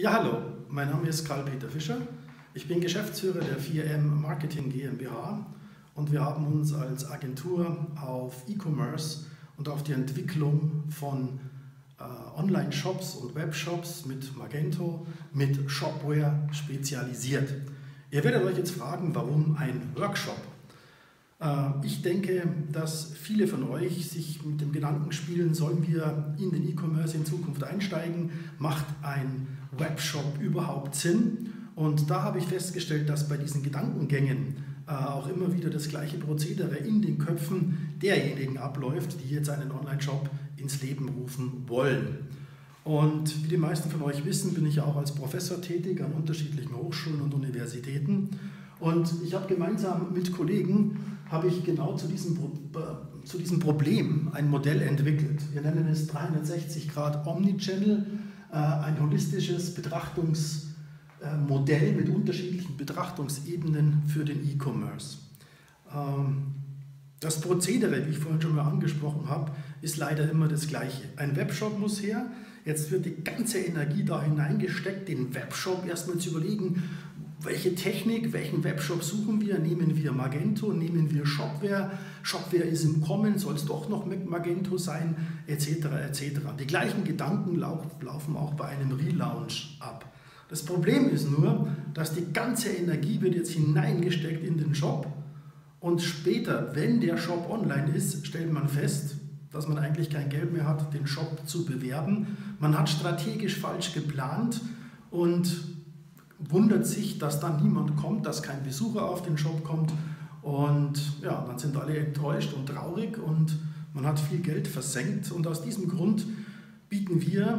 Ja, hallo, mein Name ist Karl-Peter Fischer. Ich bin Geschäftsführer der 4M Marketing GmbH und wir haben uns als Agentur auf E-Commerce und auf die Entwicklung von Online-Shops und Webshops mit Magento, mit Shopware spezialisiert. Ihr werdet euch jetzt fragen, warum ein Workshop? Ich denke, dass viele von euch sich mit dem Gedanken spielen, sollen wir in den E-Commerce in Zukunft einsteigen? Macht ein Webshop überhaupt Sinn? Und da habe ich festgestellt, dass bei diesen Gedankengängen auch immer wieder das gleiche Prozedere in den Köpfen derjenigen abläuft, die jetzt einen Online-Shop ins Leben rufen wollen. Und wie die meisten von euch wissen, bin ich auch als Professor tätig an unterschiedlichen Hochschulen und Universitäten. Und ich habe gemeinsam mit Kollegen, genau zu diesem Problem ein Modell entwickelt. Wir nennen es 360 Grad Omnichannel, ein holistisches Betrachtungsmodell mit unterschiedlichen Betrachtungsebenen für den E-Commerce. Das Prozedere, wie ich vorhin schon mal angesprochen habe, ist leider immer das gleiche. Ein Webshop muss her, jetzt wird die ganze Energie da hineingesteckt, den Webshop erstmal zu überlegen, welche Technik, welchen Webshop suchen wir? Nehmen wir Magento, nehmen wir Shopware? Shopware ist im Kommen, soll es doch noch mit Magento sein, etc. etc. Die gleichen Gedanken laufen auch bei einem Relaunch ab. Das Problem ist nur, dass die ganze Energie wird jetzt hineingesteckt in den Shop und später, wenn der Shop online ist, stellt man fest, dass man eigentlich kein Geld mehr hat, den Shop zu bewerben. Man hat strategisch falsch geplant und wundert sich, dass dann niemand kommt, dass kein Besucher auf den Shop kommt und ja, dann sind alle enttäuscht und traurig und man hat viel Geld versenkt. Und aus diesem Grund bieten wir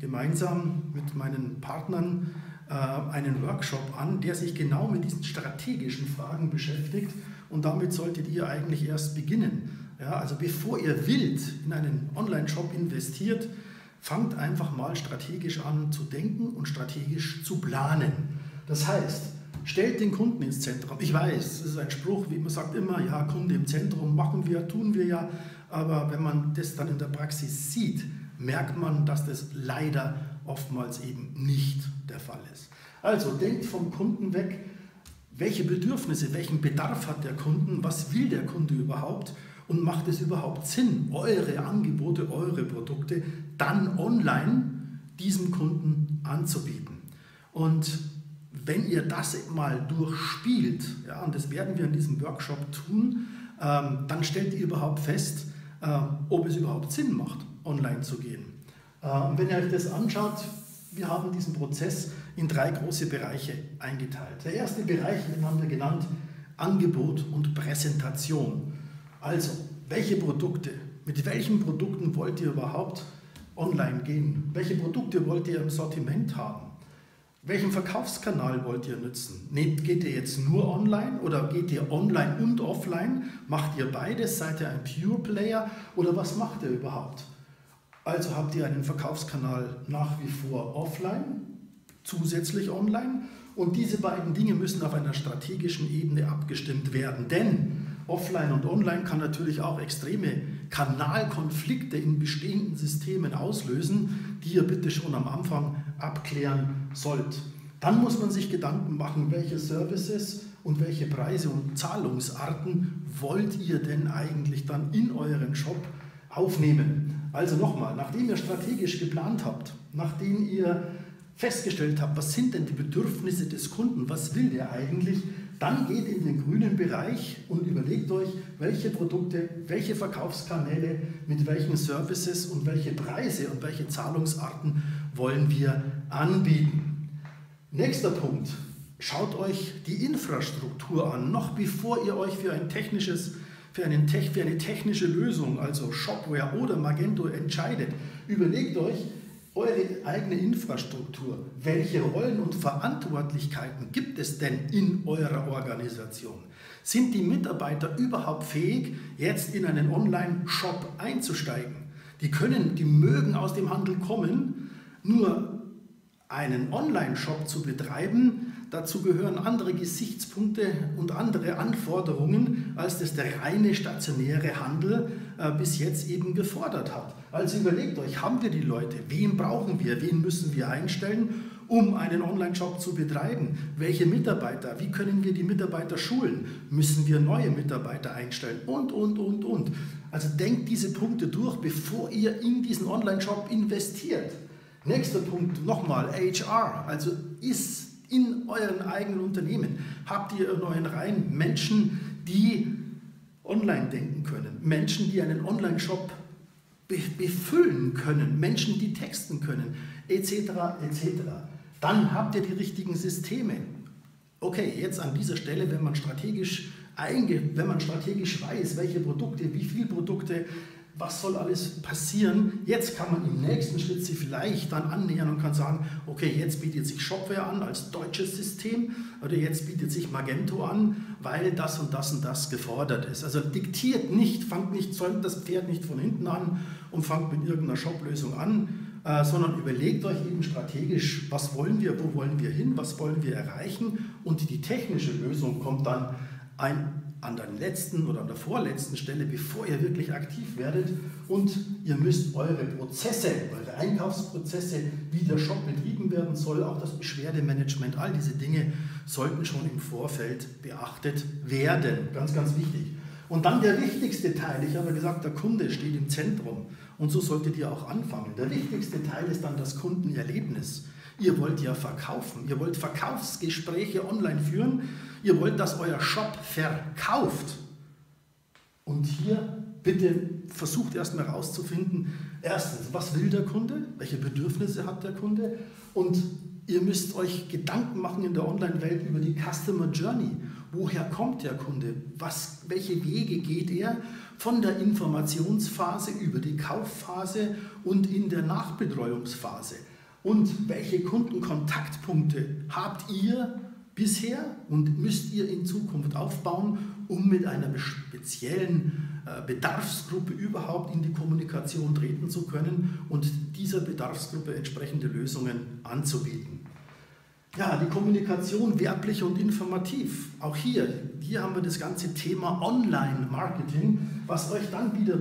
gemeinsam mit meinen Partnern einen Workshop an, der sich genau mit diesen strategischen Fragen beschäftigt und damit solltet ihr eigentlich erst beginnen. Ja, also bevor ihr wild in einen Online-Shop investiert, fangt einfach mal strategisch an zu denken und strategisch zu planen. Das heißt, stellt den Kunden ins Zentrum. Ich weiß, das ist ein Spruch, wie man sagt immer, ja, Kunde im Zentrum, machen wir, tun wir ja. Aber wenn man das dann in der Praxis sieht, merkt man, dass das leider oftmals eben nicht der Fall ist. Also denkt vom Kunden weg, welche Bedürfnisse, welchen Bedarf hat der Kunde, was will der Kunde überhaupt? Und macht es überhaupt Sinn, eure Angebote, eure Produkte dann online diesem Kunden anzubieten? Und wenn ihr das mal durchspielt, ja, und das werden wir in diesem Workshop tun, dann stellt ihr überhaupt fest, ob es überhaupt Sinn macht, online zu gehen. Wenn ihr euch das anschaut, wir haben diesen Prozess in drei große Bereiche eingeteilt. Der erste Bereich, den haben wir genannt, Angebot und Präsentation. Also, welche Produkte, mit welchen Produkten wollt ihr überhaupt online gehen? Welche Produkte wollt ihr im Sortiment haben? Welchen Verkaufskanal wollt ihr nutzen? Geht ihr jetzt nur online oder geht ihr online und offline? Macht ihr beides? Seid ihr ein Pure Player oder was macht ihr überhaupt? Also habt ihr einen Verkaufskanal nach wie vor offline, zusätzlich online und diese beiden Dinge müssen auf einer strategischen Ebene abgestimmt werden, denn offline und online kann natürlich auch extreme Kanalkonflikte in bestehenden Systemen auslösen, die ihr bitte schon am Anfang abklären sollt. Dann muss man sich Gedanken machen, welche Services und welche Preise und Zahlungsarten wollt ihr denn eigentlich dann in euren Shop aufnehmen. Also nochmal, nachdem ihr strategisch geplant habt, nachdem ihr festgestellt habt, was sind denn die Bedürfnisse des Kunden, was will der eigentlich, dann geht in den grünen Bereich und überlegt euch, welche Produkte, welche Verkaufskanäle, mit welchen Services und welche Preise und welche Zahlungsarten wollen wir anbieten. Nächster Punkt, schaut euch die Infrastruktur an, noch bevor ihr euch für eine technische Lösung, also Shopware oder Magento entscheidet, überlegt euch, eure eigene Infrastruktur, welche Rollen und Verantwortlichkeiten gibt es denn in eurer Organisation? Sind die Mitarbeiter überhaupt fähig, jetzt in einen Online-Shop einzusteigen? Die mögen aus dem Handel kommen, nur einen Online-Shop zu betreiben, dazu gehören andere Gesichtspunkte und andere Anforderungen, als das der reine stationäre Handel bis jetzt eben gefordert hat. Also überlegt euch, haben wir die Leute? Wen brauchen wir? Wen müssen wir einstellen, um einen Online-Shop zu betreiben? Welche Mitarbeiter? Wie können wir die Mitarbeiter schulen? Müssen wir neue Mitarbeiter einstellen? Und. Also denkt diese Punkte durch, bevor ihr in diesen Online-Shop investiert. Nächster Punkt nochmal, HR. Also ist in euren eigenen Unternehmen, habt ihr in euren Reihen Menschen, die online denken können, Menschen, die einen Online-Shop befüllen können, Menschen, die texten können, etc. etc. Dann habt ihr die richtigen Systeme. Okay, jetzt an dieser Stelle, wenn man strategisch weiß, welche Produkte, wie viele Produkte, was soll alles passieren, jetzt kann man im nächsten Schritt sich vielleicht dann annähern und kann sagen, okay, jetzt bietet sich Shopware an als deutsches System oder jetzt bietet sich Magento an, weil das und das und das gefordert ist. Also diktiert nicht, fangt nicht, zäumt das Pferd nicht von hinten an und fangt mit irgendeiner Shop-Lösung an, sondern überlegt euch eben strategisch, was wollen wir, wo wollen wir hin, was wollen wir erreichen, und die technische Lösung kommt dann an der letzten oder an der vorletzten Stelle, bevor ihr wirklich aktiv werdet, und ihr müsst eure Prozesse, eure Einkaufsprozesse, wie der Shop betrieben werden soll, auch das Beschwerdemanagement, all diese Dinge sollten schon im Vorfeld beachtet werden. Ganz, ganz wichtig. Und dann der wichtigste Teil, ich habe gesagt, der Kunde steht im Zentrum und so solltet ihr auch anfangen. Der wichtigste Teil ist dann das Kundenerlebnis. Ihr wollt ja verkaufen, ihr wollt Verkaufsgespräche online führen, ihr wollt, dass euer Shop verkauft. Und hier bitte versucht erstmal herauszufinden, erstens, was will der Kunde, welche Bedürfnisse hat der Kunde, und ihr müsst euch Gedanken machen in der Online-Welt über die Customer Journey. Woher kommt der Kunde? Welche Wege geht er von der Informationsphase über die Kaufphase und in der Nachbetreuungsphase? Und welche Kundenkontaktpunkte habt ihr bisher und müsst ihr in Zukunft aufbauen, um mit einer speziellen Bedarfsgruppe überhaupt in die Kommunikation treten zu können und dieser Bedarfsgruppe entsprechende Lösungen anzubieten? Ja, die Kommunikation werblich und informativ. Auch hier haben wir das ganze Thema Online-Marketing, was euch dann wieder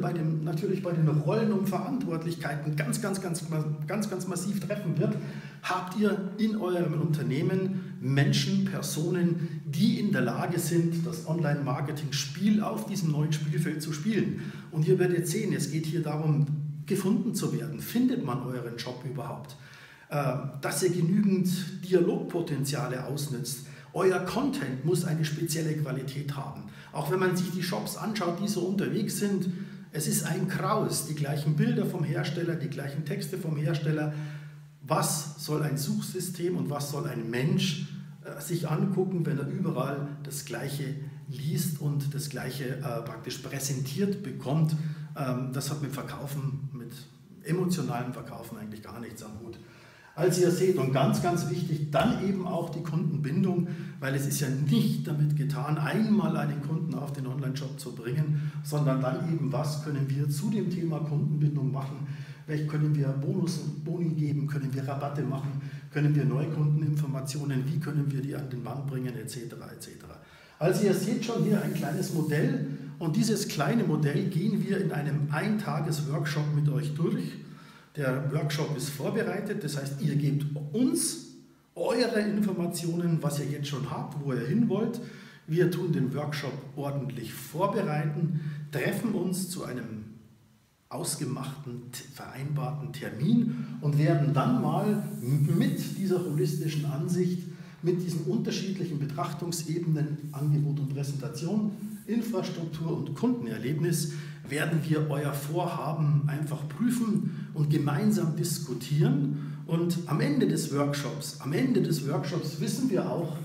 natürlich bei den Rollen und Verantwortlichkeiten ganz massiv treffen wird. Habt ihr in eurem Unternehmen Menschen, Personen, die in der Lage sind, das Online-Marketing-Spiel auf diesem neuen Spielfeld zu spielen? Und ihr werdet sehen, es geht hier darum, gefunden zu werden. Findet man euren Job überhaupt? Dass ihr genügend Dialogpotenziale ausnützt. Euer Content muss eine spezielle Qualität haben. Auch wenn man sich die Shops anschaut, die so unterwegs sind, es ist ein Kraus, die gleichen Bilder vom Hersteller, die gleichen Texte vom Hersteller. Was soll ein Suchsystem und was soll ein Mensch sich angucken, wenn er überall das Gleiche liest und das Gleiche praktisch präsentiert bekommt? Das hat mit Verkaufen, mit emotionalem Verkaufen eigentlich gar nichts am Hut. Als ihr seht, und ganz, ganz wichtig, dann eben auch die Kundenbindung, weil es ist ja nicht damit getan, einmal einen Kunden auf den Online-Shop zu bringen, sondern dann eben, was können wir zu dem Thema Kundenbindung machen, welche können wir Boni geben, können wir Rabatte machen, können wir Neukundeninformationen, wie können wir die an den Mann bringen, etc. etc. Also ihr seht schon hier ein kleines Modell, und dieses kleine Modell gehen wir in einem Eintages-Workshop mit euch durch. Der Workshop ist vorbereitet, das heißt, ihr gebt uns eure Informationen, was ihr jetzt schon habt, wo ihr hin wollt. Wir tun den Workshop ordentlich vorbereiten, treffen uns zu einem ausgemachten, vereinbarten Termin und werden dann mal mit dieser holistischen Ansicht, mit diesen unterschiedlichen Betrachtungsebenen, Angebot und Präsentation, Infrastruktur und Kundenerlebnis, werden wir euer Vorhaben einfach prüfen und gemeinsam diskutieren. Und am Ende des Workshops wissen wir auch,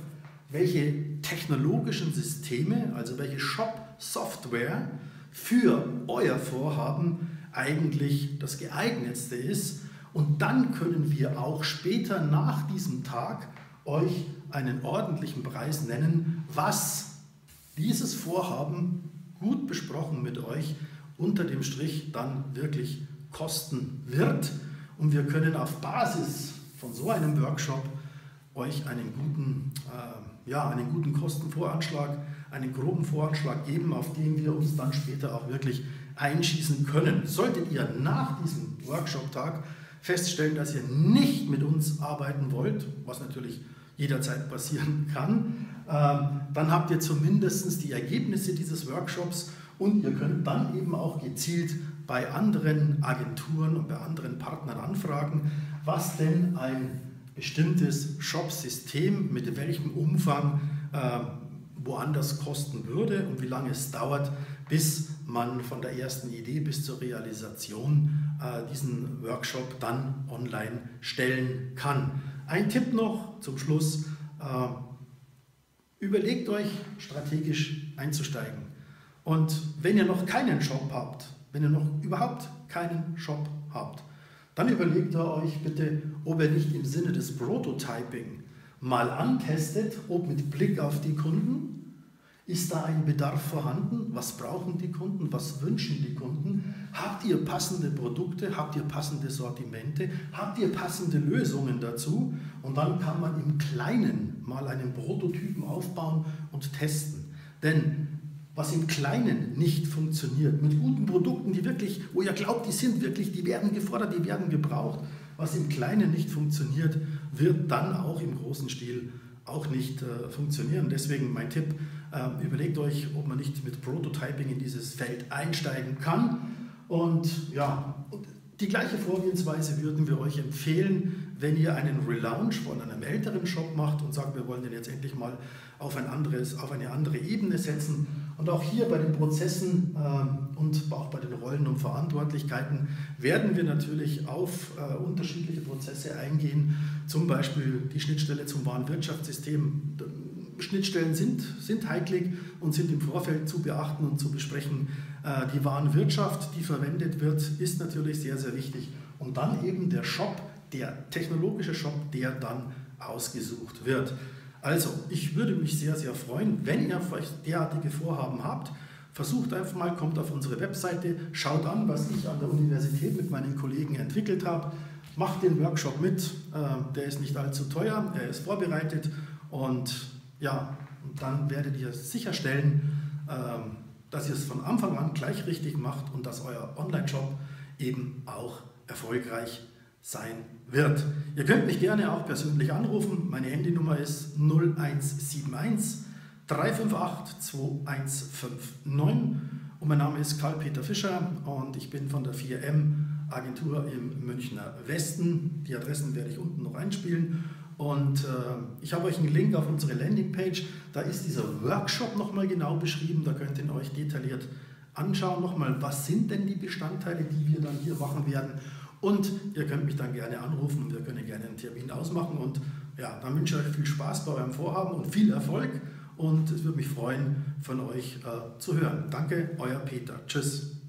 welche technologischen Systeme, also welche Shop-Software für euer Vorhaben eigentlich das geeignetste ist. Und dann können wir auch später nach diesem Tag euch einen ordentlichen Preis nennen, was dieses Vorhaben gut besprochen mit euch unter dem Strich dann wirklich kosten wird. Und wir können auf Basis von so einem Workshop euch einen guten Kostenvoranschlag, einen groben Voranschlag geben, auf den wir uns dann später auch wirklich einschießen können. Solltet ihr nach diesem Workshop-Tag feststellen, dass ihr nicht mit uns arbeiten wollt, was natürlich jederzeit passieren kann, dann habt ihr zumindest die Ergebnisse dieses Workshops und ihr könnt dann eben auch gezielt bei anderen Agenturen und bei anderen Partnern anfragen, was denn ein bestimmtes Shop-System mit welchem Umfang woanders kosten würde und wie lange es dauert, bis man von der ersten Idee bis zur Realisation diesen Workshop dann online stellen kann. Ein Tipp noch zum Schluss, überlegt euch, strategisch einzusteigen. Und wenn ihr noch keinen Shop habt, wenn ihr noch überhaupt keinen Shop habt, dann überlegt ihr euch bitte, ob ihr nicht im Sinne des Prototyping mal antestet, ob mit Blick auf die Kunden, ist da ein Bedarf vorhanden? Was brauchen die Kunden? Was wünschen die Kunden? Habt ihr passende Produkte? Habt ihr passende Sortimente? Habt ihr passende Lösungen dazu? Und dann kann man im Kleinen mal einen Prototypen aufbauen und testen. Denn was im Kleinen nicht funktioniert, mit guten Produkten, die wirklich, wo ihr glaubt, die sind wirklich, die werden gefordert, die werden gebraucht, was im Kleinen nicht funktioniert, wird dann auch im großen Stil auch nicht funktionieren. Deswegen mein Tipp, überlegt euch, ob man nicht mit Prototyping in dieses Feld einsteigen kann. Und ja, die gleiche Vorgehensweise würden wir euch empfehlen, wenn ihr einen Relaunch von einem älteren Shop macht und sagt, wir wollen den jetzt endlich mal auf eine andere Ebene setzen. Und auch hier bei den Prozessen und auch bei den Rollen und Verantwortlichkeiten werden wir natürlich auf unterschiedliche Prozesse eingehen, zum Beispiel die Schnittstelle zum Warenwirtschaftssystem. Schnittstellen sind heiklig und sind im Vorfeld zu beachten und zu besprechen. Die Warenwirtschaft, die verwendet wird, ist natürlich sehr, sehr wichtig. Und dann eben der Shop, der technologische Shop, der dann ausgesucht wird. Also, ich würde mich sehr, sehr freuen, wenn ihr derartige Vorhaben habt. Versucht einfach mal, kommt auf unsere Webseite, schaut an, was ich an der Universität mit meinen Kollegen entwickelt habe. Macht den Workshop mit, der ist nicht allzu teuer, er ist vorbereitet und ja, dann werdet ihr sicherstellen, dass ihr es von Anfang an gleich richtig macht und dass euer Online-Shop eben auch erfolgreich sein wird. Ihr könnt mich gerne auch persönlich anrufen. Meine Handynummer ist 0171 358 2159 und mein Name ist Karl-Peter Fischer und ich bin von der 4M Agentur im Münchner Westen. Die Adressen werde ich unten noch einspielen. Und ich habe euch einen Link auf unsere Landingpage, da ist dieser Workshop nochmal genau beschrieben, da könnt ihr euch detailliert anschauen nochmal, was sind denn die Bestandteile, die wir dann hier machen werden. Und ihr könnt mich dann gerne anrufen und wir können gerne einen Termin ausmachen. Und ja, dann wünsche ich euch viel Spaß bei eurem Vorhaben und viel Erfolg und es würde mich freuen, von euch zu hören. Danke, euer Peter. Tschüss.